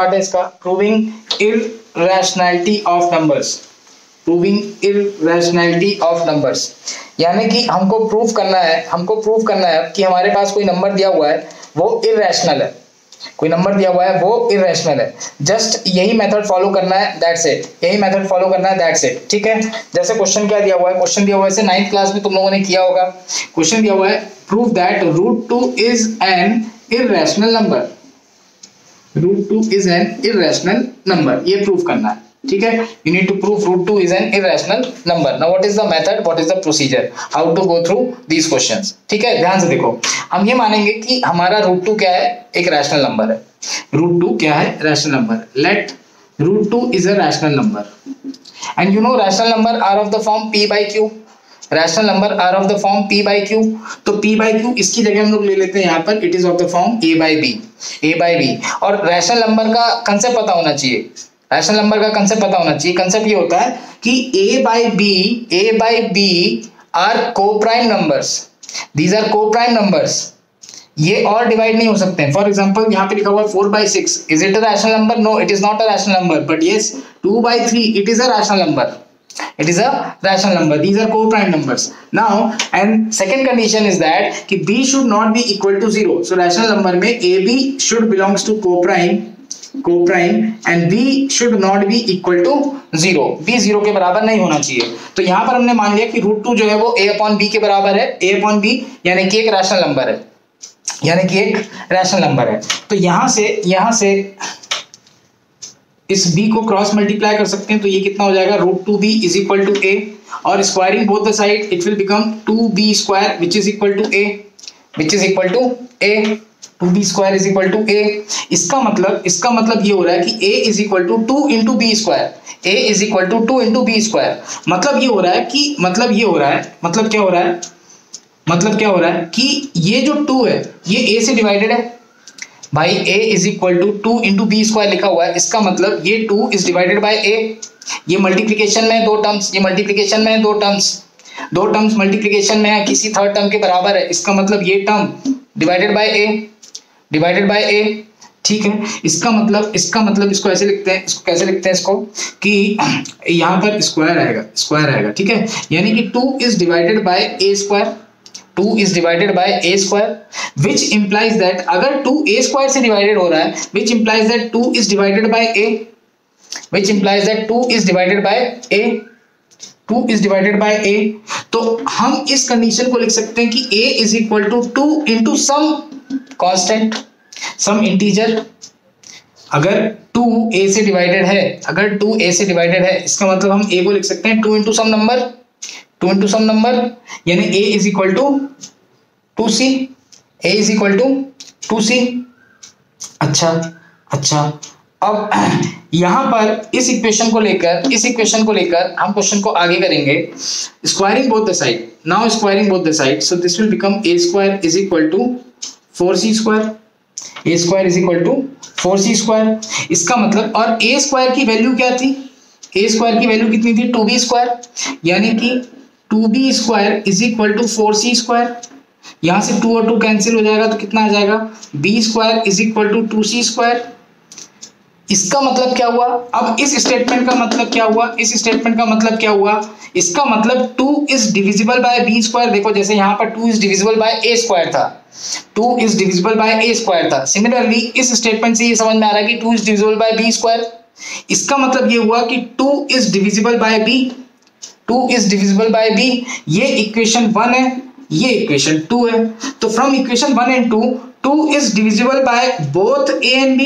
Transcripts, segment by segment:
Part है इसका proving irrationality of numbers, proving irrationality of numbers, यानी कि हमको प्रूव करना है कि हमारे पास कोई नंबर दिया हुआ है वो इर्रेशनल है, कोई नंबर दिया हुआ है वो इर्रेशनल है। जस्ट यही मेथड फॉलो करना है, दैट्स इट। ठीक है, जैसे क्वेश्चन क्या दिया हुआ है, क्वेश्चन दिया हुआ है 9th क्लास में तुम लोगों ने किया होगा, क्वेश्चन दिया हुआ है prove that √2 is an irrational number, √2 is an irrational number, ये प्रूव करना है। ठीक है, you need to prove √2 is an irrational number. Now what is the method, what is the procedure, how to go through these questions. ठीक है, ध्यान से देखो, हम ये मानेंगे कि हमारा √2 क्या है, एक रैशनल नंबर है। √2 क्या है, rational number. Let √2 is a rational number and you know rational number are of the form p by q, rational number are of the form p by q। तो p by q इसकी जगह हम लोग ले लेते हैं यहाँ पर, it is of the form a by b, और रैशनल नंबर का कंसेप्ट पता होना चाहिए, कंसेप्ट ये होता है कि a by b are coprime numbers, these are coprime numbers, ये और डिवाइड नहीं हो सकते हैं। फॉर एग्जांपल यहाँ पे लिखा हुआ 4/6, is it a rational number? No, it is not a rational number, but yes 2/3 it is a rational number, these are co-prime numbers. Now and second condition is that कि b should not be equal to 0, so rational number में ab should belongs to co-prime and b should not be equal to 0, b 0 के बराबर नहीं होना चाहिए। तो यहाँ पर हमने मान लिया कि √2 जो है वो a/b के बराबर है, a/b यानी कि एक रैशनल नंबर है, तो यहाँ से इस b को क्रॉस मल्टीप्लाई कर सकते हैं, तो ये कितना हो जाएगा, √2b is equal to a, और squaring both the side it will become 2b² which is equal to a, 2b² is equal to a। इसका मतलब ये हो रहा है कि a is equal to 2 into b², मतलब ये हो रहा है कि कि ये जो 2 है ये a से डिवाइडेड है भाई, a is equal to 2 into b² लिखा हुआ है, इसका मतलब ये 2 इज डिवाइडेड बाय a। ये मल्टीप्लिकेशन में दो टर्म्स, मल्टीप्लिकेशन में है, किसी थर्ड टर्म के बराबर है, इसका मतलब ये टर्म डिवाइडेड बाय a, ठीक है। इसका मतलब इसको ऐसे लिखते हैं, कि यहाँ पर स्क्वायर आएगा, ठीक है, यानी कि 2 is divided by a square, which implies that अगर 2a² से डिवाइडेड हो रहा है, which implies that 2 is divided by a, तो हम इस कंडीशन को लिख सकते हैं कि a is equal to 2 into some constant, some integer। अगर 2a से डिवाइडेड है, इसका मतलब हम a को लिख सकते हैं 2 into some number, यानी a is equal to 2c, अच्छा, अब यहाँ पर इस इक्वेशन को लेकर हम क्वेश्चन को आगे करेंगे, squaring both the side. Now squaring both the side, so this will become a² is equal to 4c², इसका मतलब, और a² की वैल्यू क्या थी, कितनी थी, 2b², यानी कि 2b² is equal to 4c², यहाँ से 2 और 2 कैंसिल हो जाएगा, तो कितना आ जाएगा, b² is equal to 2c²। इसका मतलब क्या हुआ, इस स्टेटमेंट का मतलब क्या हुआ, इसका मतलब 2 इज डिविजिबल बाय b²। देखो जैसे यहाँ पर 2 इज डिविजिबल बाय a² था, सिमिलरली इस स्टेटमेंट से ये समझ में आ रहा है कि 2 इज डिविजिबल बाय b², इसका मतलब ये हुआ कि 2 इज डिविजिबल बाय b, ये इक्वेशन 1 है, ये इक्वेशन 2 है, तो from equation 1 and 2, 2 is divisible by both a and b,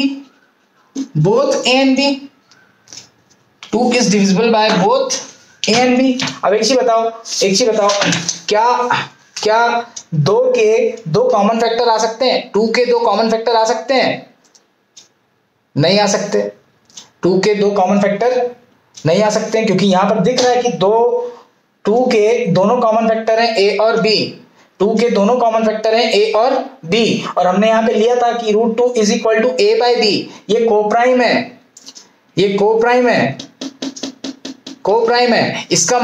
2 is divisible by both a and b। अब एक चीज बताओ, क्या 2 के 2 कॉमन फैक्टर आ सकते हैं, 2 के 2 कॉमन फैक्टर आ सकते हैं? नहीं आ सकते, 2 के 2 कॉमन फैक्टर नहीं आ सकते हैं, क्योंकि यहाँ पर दिख रहा है कि 2 के दोनों कॉमन फैक्टर हैं a और b, 2 के दोनों कॉमन फैक्टर हैं a और b, और हमने यहाँ पे लिया था कि √2 is equal to a by b, ये कोप्राइम है, इसका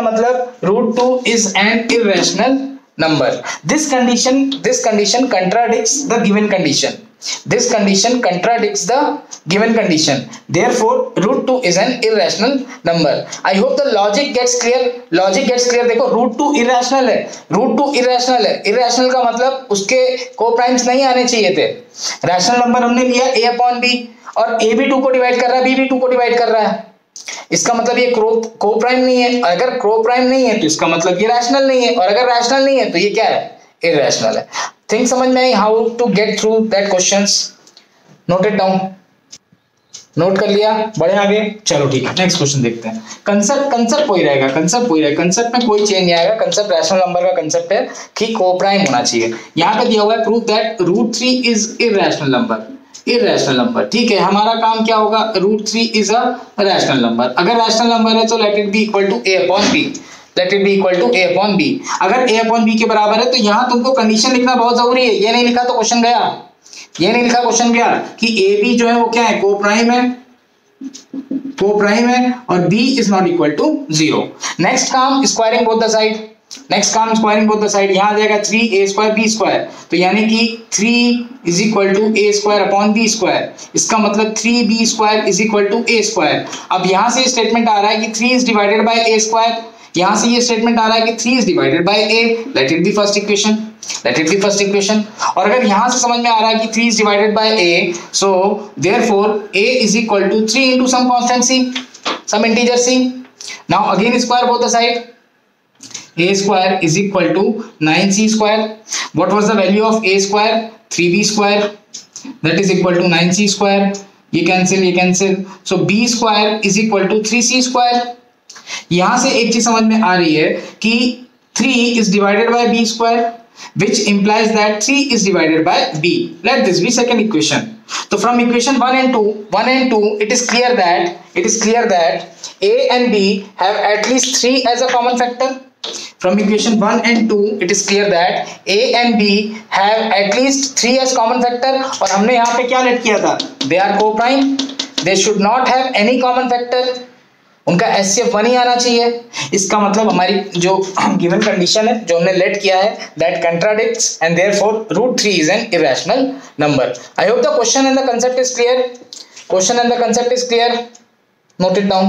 मतलब √2 is an irrational number. This condition contradicts the given condition, This condition contradicts the given condition. Therefore, root 2 is an irrational number. I hope the logic gets clear. Logic gets clear. देखो, root 2 irrational है. Root 2 irrational है. Irrational का मतलब उसके co-primes नहीं आने चाहिए थे. Rational number हमने लिया a upon b और a भी 2 को divide कर रहा है, b भी 2 को divide कर रहा है. इसका मतलब ये co-prime नहीं है. अगर co-prime नहीं है तो इसका मतलब ये rational नहीं है. और अगर rational नहीं है तो ये क्या है? Irrational है. Think समझ में आई how to get through that questions. Note it down. Note कर लिया. बढ़े आगे. चलो ठीक है. Next question देखते हैं. Concept वही रहेगा. Concept वही रहेगा. Concept में कोई change नहीं आएगा. Concept rational number का concept है कि co-prime होना चाहिए. यहाँ पे दिया हुआ है prove that root 3 is irrational number. Irrational number. ठीक है. हमारा काम क्या होगा? Root 3 is a rational number. अगर rational number है तो let it be equal to a upon b. Let it be equal to a upon b. अगर a upon b के बराबर है तो यहाँ तुमको कंडीशन लिखना बहुत जरूरी है. ये नहीं लिखा तो क्वेश्चन गया. ये नहीं लिखा क्वेश्चन गया कि a b जो है वो क्या है? कोप्राइम है. कोप्राइम है और b is not equal to 0. Next काम squaring both the side. Next काम squaring both the side. यहाँ जाएगा 3 a square b square. तो यानी कि 3 is equal to a square upon b square. इसका मतलब 3b square is equal to a square. अब यहाँ से स्टेटमेंट आ रहा है कि 3 is divided by a square. यहाँ से ये स्टेटमेंट आ रहा है कि 3 is divided by a. Let it be first equation. Let it be first equation. और अगर यहाँ से समझ में आ रहा है कि 3 is divided by a, so therefore a is equal to 3 into some constant c, some integer c. Now again square both the side. A square is equal to 9c square. What was the value of a square? 3b square. That is equal to 9c square. ये cancel, ये cancel. So b square is equal to 3c square. यहाँ से एक चीज समझ में आ रही है कि 3 is divided by b square, which implies that 3 is divided by b. Let this be second equation. So from equation 1 and 2, it is clear that a and b have at least 3 as a common factor. From equation 1 and 2, it is clear that a and b have at least 3 as common factor. और हमने यहाँ पे क्या late किया था? They are co-prime. They should not have any common factor. उनका HCF 1 ही आना चाहिए. इसका मतलब हमारी जो गिवन कंडीशन है जो हमने लेट किया है that contradicts and therefore root 3 is an irrational number. I hope the question and the concept is clear. Note it down.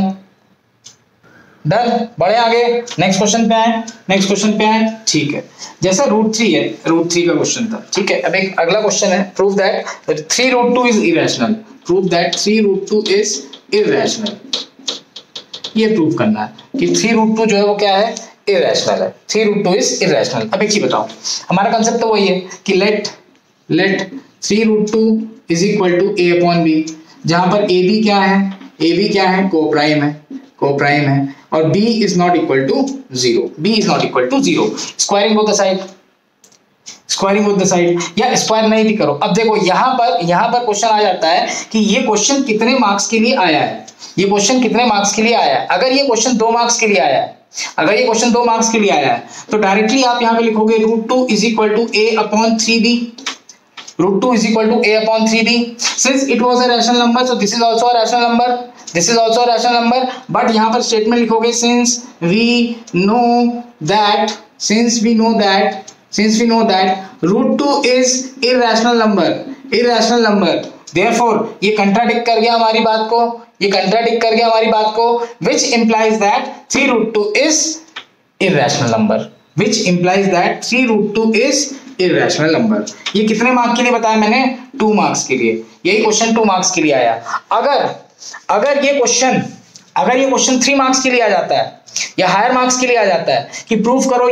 Done. बढ़े आगे. नेक्स्ट क्वेश्चन पे आए. ठीक है. जैसा root 3 का क्वेश्चन था. ठीक है. अब एक अगला क्वेश्चन है prove that 3 root 2 is irrational. ये प्रूव करना है कि 3 root 2 जो है वो क्या है? इरेशनल है. 3 root 2 इज इरेशनल. अब एक चीज बताओ, हमारा कंसेप्ट तो वही है कि let 3 root 2 is equal to a upon b, जहां पर a b क्या है? को प्राइम है और b is not equal to 0. Squaring both the side या स्क्वायर नहीं भी करो. अब देखो यहाँ पर क्वेश्चन आ जाता है कि ये क्वेश्चन कितने मार्क्स के लिए आया है. अगर ये क्वेश्चन 2 मार्क्स के लिए आया है तो डायरेक्टली आप यहाँ पे लिखोगे root 2 is equal to a upon 3b. Since it was a rational number, so this is also a rational number. But यहाँ पर स्टेटमेंट लिखोगे since we know that root 2 is irrational number. Therefore, ये contradict कर गया हमारी बात को. which implies that 3 root 2 is irrational number. ये कितने मार्क्स के लिए बताया मैंने? 2 मार्क्स के लिए. यही क्वेश्चन 2 मार्क्स के लिए आया. अगर ये क्वेश्चन 3 मार्क्स के लिए आ जाता है या हायर मार्क्स के लिए आ जाता है कि प्रूफ करो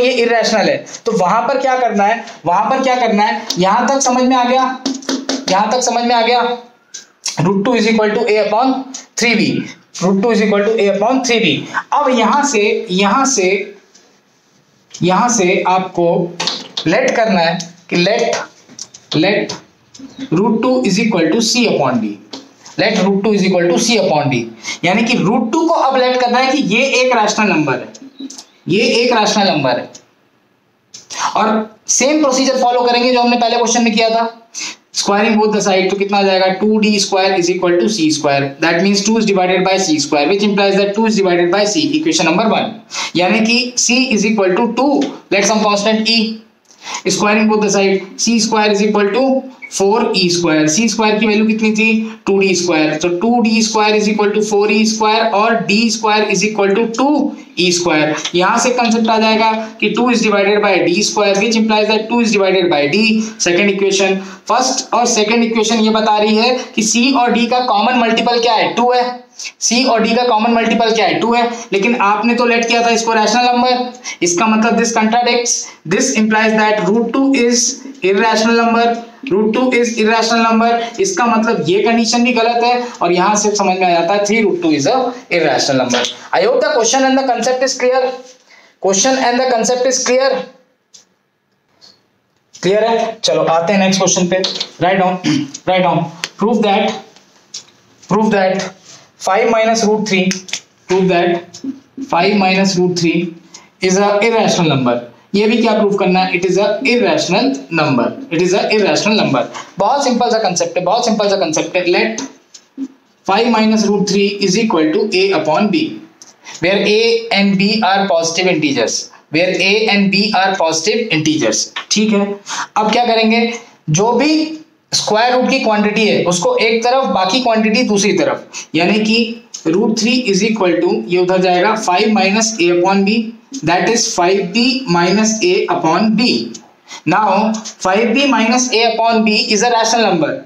ये इरेशनल है, तो वहां पर क्या करना है? यहां तक समझ में आ गया. root 2 is equal to a upon 3b. अब यहाँ से आपको लेट करना है कि let root 2 is equal to c upon d. यानी कि root 2 को अब लेट करना है कि ये एक रैशनल नंबर है और सेम प्रोसीजर फॉलो करेंगे जो हमने पहले क्वेश्चन में किया था. Squaring both the side, तो कितना जाएगा? 2d square is equal to c square. That means 2 is divided by c square, which implies that 2 is divided by c. Equation number 1. यानी कि c is equal to 2. Let some constant e. Squaring both the side, C square is equal to 4e square. C square की value कितनी थी 2d square, तो 2d square is equal to 4e square और d square is equal to 2e square. यहां से concept आ जाएगा कि 2 is divided by d square which implies that 2 is divided by d। Second equation, first और second equation ये बता रही है कि c और d का कॉमन मल्टीपल क्या है 2 है, C और D का कॉमन मल्टीपल क्या है 2 है, लेकिन आपने तो लेट किया था इसको रैशनल नंबर, इसका मतलब this contradicts, this implies that √2 is irrational number, √2 is irrational number, इसका मतलब ये कंडीशन भी गलत है और यहाँ से समझ में आ जाता है 3√2 is a irrational number. I hope the question and the concept is clear, question and the concept is clear, clear है। चलो आते हैं नेक्स्ट क्वेश्चन पे। Write down prove that 5 minus root 3, prove that 5 minus root 3 is an irrational number। ये भी क्या proof करना है, it is a irrational number, it is a irrational number. बहुत सिंपल सा कंसेप्ट है, बहुत सिंपल सा कंसेप्ट है। Let 5 minus root 3 is equal to a upon b, where a and b are positive integers, where a and b are positive integers। ठीक है, अब क्या करेंगे, जो भी स्क्वायर रूट की क्वांटिटी है उसको एक तरफ, बाकी क्वांटिटी दूसरी तरफ, यानी कि रूट 3 इज इक्वल टू, ये उधर जाएगा 5 minus A upon B, that is 5b minus A upon B. Now 5b minus A upon B is a rational number,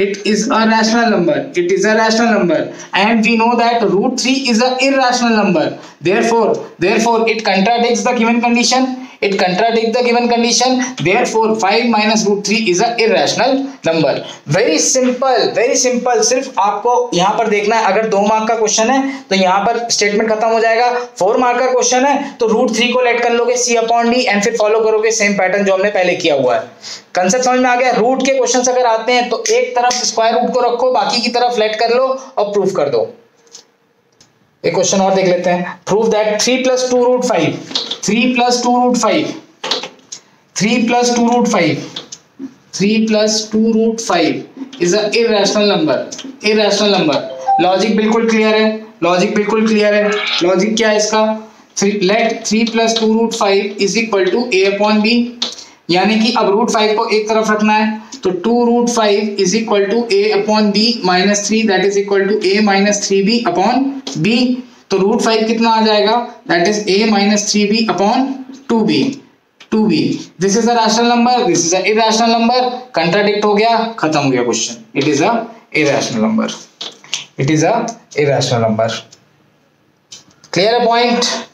it is a rational number, it is a rational number, and we know that root 3 is a irrational number. Therefore it contradicts the given condition, it contradicts the given condition, therefore 5 minus root 3 is an irrational number। very simple, very simple। सिर्फ आपको यहाँ पर देखना है, अगर 2 mark का question है तो यहाँ पर स्टेटमेंट खत्म हो जाएगा, 4 मार्क का क्वेश्चन है तो रूट 3 को लेट कर लोगे c अपॉन d एंड फिर फॉलो करोगे सेम पैटर्न जो हमने पहले किया हुआ है। कंसेप्ट समझ में आ गया। रूट के क्वेश्चन अगर आते हैं तो एक तरफ स्क्वायर रूट को रखो, बाकी की तरफ लेट कर लो और प्रूफ कर दो। एक क्वेश्चन और देख लेते हैं। Prove that 3 plus 2 root 5 is an irrational number, irrational number। Logic बिल्कुल क्लियर है, लॉजिक बिल्कुल क्लियर है। लॉजिक क्या है इसका, let 3 plus 2 root 5 is equal to a upon b, यानी कि अब रूट 5 को एक तरफ रखना है तो 2 root 5 is equal to a upon b minus 3, that is equal to a minus 3b upon b। तो रूट 5 कितना आ जाएगा, that is a minus 3b upon 2b। This is a rational number, this is a irrational number, contradict हो गया, खत्म हो गया question. It is a irrational number, it is a irrational number. Clear है point.